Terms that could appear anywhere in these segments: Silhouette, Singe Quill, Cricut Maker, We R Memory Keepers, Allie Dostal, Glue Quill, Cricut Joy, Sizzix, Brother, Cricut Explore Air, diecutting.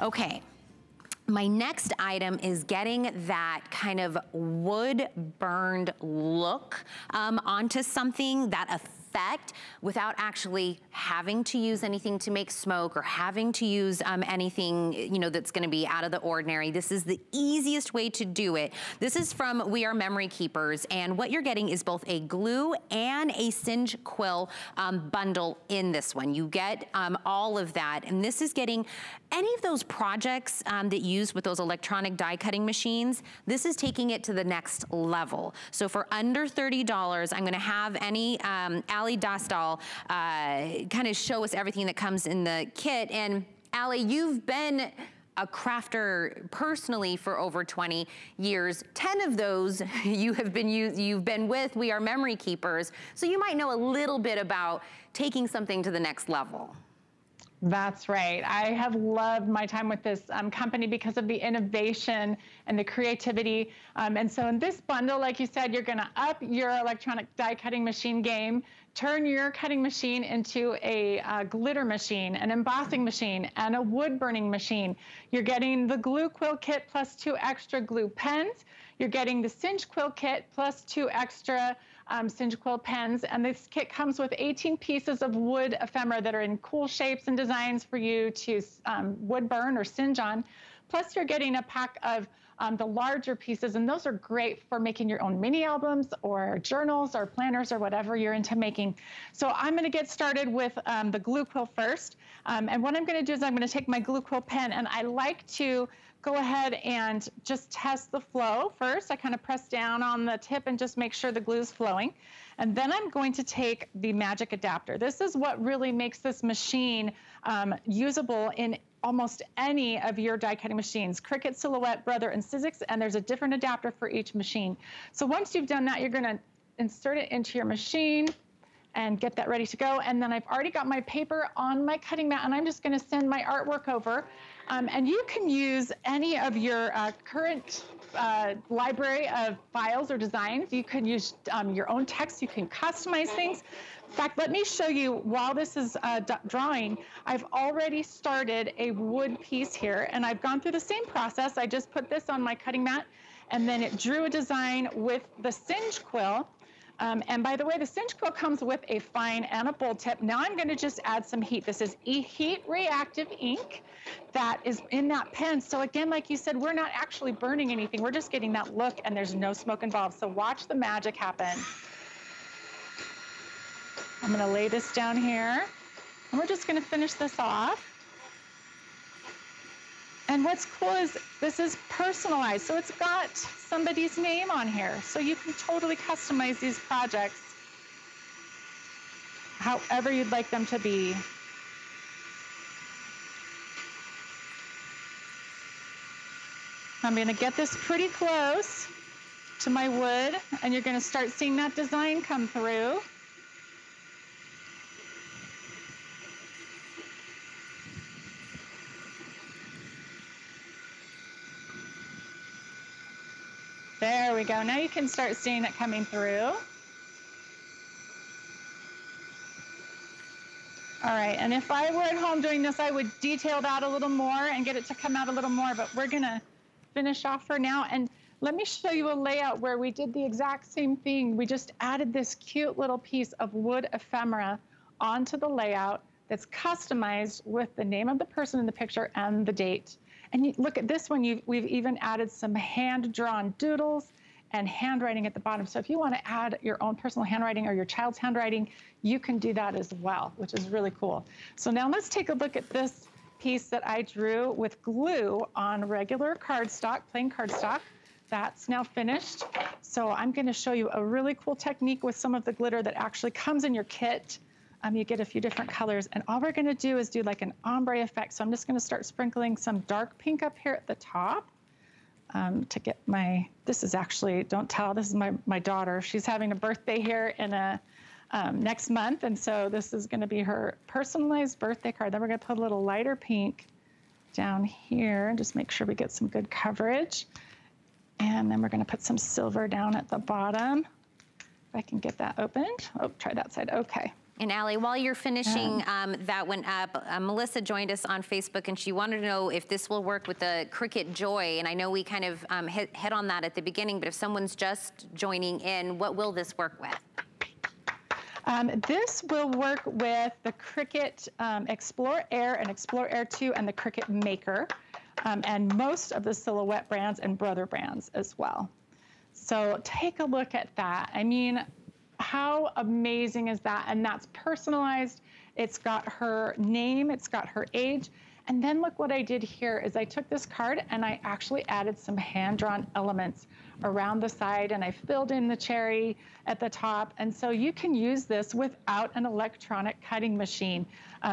Okay. My next item is getting that kind of wood burned look onto something, that effect, without actually having to use anything to make smoke or having to use anything, you know, that's gonna be out of the ordinary. This is the easiest way to do it. This is from We Are Memory Keepers, and what you're getting is both a glue and a Singe Quill bundle in this one. You get all of that, and this is getting any of those projects that you use with those electronic die cutting machines. This is taking it to the next level. So for under $30, I'm gonna have any Allie Dostal kind of show us everything that comes in the kit. And Allie, you've been a crafter personally for over 20 years. 10 of those you have been with We Are Memory Keepers. So you might know a little bit about taking something to the next level. That's right. I have loved my time with this company because of the innovation and the creativity. And so in this bundle, like you said, you're going to up your electronic die cutting machine game, turn your cutting machine into a glitter machine, an embossing machine, and a wood burning machine. You're getting the Glue Quill kit plus 2 extra glue pens. You're getting the Singe Quill kit plus 2 extra Singe Quill pens, and this kit comes with 18 pieces of wood ephemera that are in cool shapes and designs for you to wood burn or singe on. Plus, you're getting a pack of the larger pieces, and those are great for making your own mini albums or journals or planners or whatever you're into making. So I'm gonna get started with the Glue Quill first, and what I'm gonna do is I'm gonna take my Glue Quill pen, and I like to go ahead and just test the flow first. I kind of press down on the tip and just make sure the glue is flowing. And then I'm going to take the magic adapter. This is what really makes this machine usable in almost any of your die cutting machines, Cricut, Silhouette, Brother, and Sizzix, and there's a different adapter for each machine. So once you've done that, you're gonna insert it into your machine and get that ready to go. And then I've already got my paper on my cutting mat, and I'm just gonna send my artwork over. And you can use any of your current library of files or designs. You can use your own text. You can customize things. In fact, let me show you, while this is drawing, I've already started a wood piece here, and I've gone through the same process. I just put this on my cutting mat, and then it drew a design with the Singe Quill. And by the way, the Singe Quill comes with a fine and a bold tip. Now I'm going to just add some heat. This is heat reactive ink that is in that pen. So again, like you said, we're not actually burning anything. We're just getting that look, and there's no smoke involved. So watch the magic happen. I'm going to lay this down here, and we're just going to finish this off. And what's cool is this is personalized, so it's got somebody's name on here. So you can totally customize these projects however you'd like them to be. I'm gonna get this pretty close to my wood, and you're gonna start seeing that design come through. There we go. Now you can start seeing it coming through. All right, and if I were at home doing this, I would detail that a little more and get it to come out a little more, but we're gonna finish off for now. And let me show you a layout where we did the exact same thing. We just added this cute little piece of wood ephemera onto the layout that's customized with the name of the person in the picture and the date. And look at this one, we've even added some hand-drawn doodles and handwriting at the bottom. So if you want to add your own personal handwriting or your child's handwriting, you can do that as well, which is really cool. So now let's take a look at this piece that I drew with glue on regular cardstock, plain cardstock. That's now finished. So I'm going to show you a really cool technique with some of the glitter that actually comes in your kit. You get a few different colors, and all we're gonna do is do like an ombre effect. So I'm just gonna start sprinkling some dark pink up here at the top to get my, this is actually, don't tell, this is my daughter. She's having a birthday here in next month, and so this is gonna be her personalized birthday card. Then we're gonna put a little lighter pink down here and just make sure we get some good coverage. And then we're gonna put some silver down at the bottom. If I can get that opened. Oh, try that side, okay. And Allie, while you're finishing that one up, Melissa joined us on Facebook and she wanted to know if this will work with the Cricut Joy. And I know we kind of hit on that at the beginning, but if someone's just joining in, what will this work with? This will work with the Cricut Explore Air and Explore Air 2 and the Cricut Maker and most of the Silhouette brands and Brother brands as well. So take a look at that. I mean, how amazing is that? And that's personalized. It's got her name, it's got her age. And then look what I did here is I took this card and I actually added some hand-drawn elements around the side and I filled in the cherry at the top. And so you can use this without an electronic cutting machine.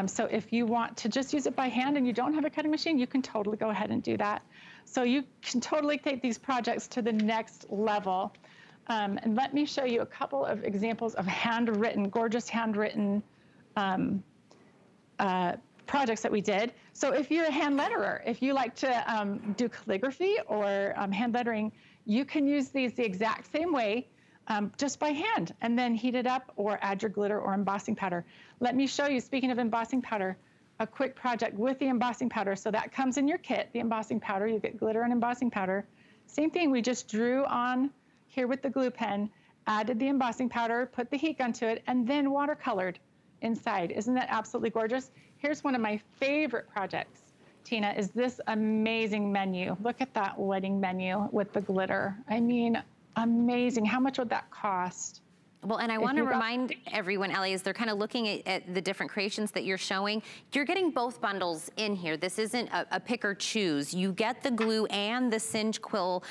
So if you want to just use it by hand and you don't have a cutting machine, you can totally go ahead and do that. So you can totally take these projects to the next level. And let me show you a couple of examples of handwritten, gorgeous handwritten projects that we did. So if you're a hand letterer, if you like to do calligraphy or hand lettering, you can use these the exact same way, just by hand, and then heat it up or add your glitter or embossing powder. Let me show you, speaking of embossing powder, a quick project with the embossing powder. So that comes in your kit, the embossing powder, you get glitter and embossing powder. Same thing, we just drew on here with the glue pen, added the embossing powder, put the heat gun to it, and then watercolored inside. Isn't that absolutely gorgeous? Here's one of my favorite projects, Tina, is this amazing menu. Look at that wedding menu with the glitter. I mean, amazing. How much would that cost? Well, and I want to remind everyone, Allie, as they're kind of looking at the different creations that you're showing, you're getting both bundles in here. This isn't a pick or choose. You get the glue and the Singe Quill,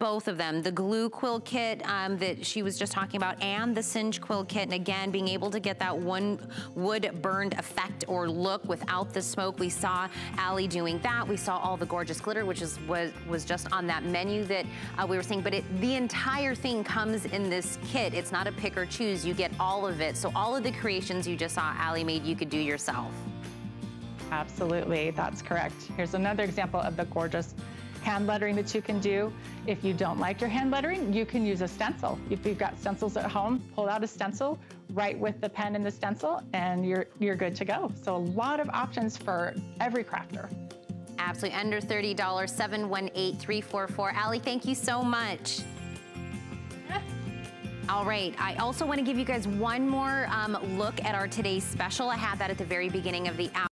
both of them. The Glue Quill kit that she was just talking about and the Singe Quill kit. And again, being able to get that one wood burned effect or look without the smoke. We saw Allie doing that. We saw all the gorgeous glitter, which is, was just on that menu that we were seeing. But the entire thing comes in this kit. It's not a pick or choose, you get all of it. So all of the creations you just saw Allie made, you could do yourself. Absolutely, that's correct. Here's another example of the gorgeous hand lettering that you can do. If you don't like your hand lettering, you can use a stencil. If you've got stencils at home, pull out a stencil, write with the pen and the stencil, and you're good to go. So a lot of options for every crafter. Absolutely, under $30, 718-344. Allie, thank you so much. All right, I also want to give you guys one more look at our today's special. I had that at the very beginning of the hour.